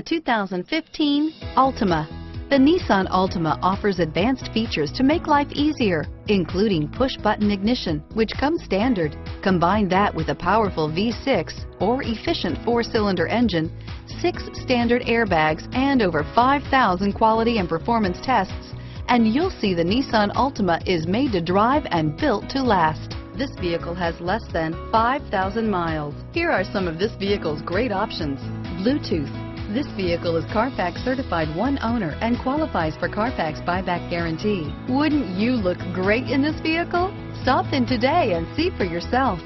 The 2015 Altima. The Nissan Altima offers advanced features to make life easier, including push-button ignition, which comes standard. Combine that with a powerful V6 or efficient four-cylinder engine, 6 standard airbags, and over 5,000 quality and performance tests, and you'll see the Nissan Altima is made to drive and built to last. This vehicle has less than 5,000 miles. Here are some of this vehicle's great options. Bluetooth. This vehicle is Carfax certified one owner and qualifies for Carfax buyback guarantee. Wouldn't you look great in this vehicle? Stop in today and see for yourself.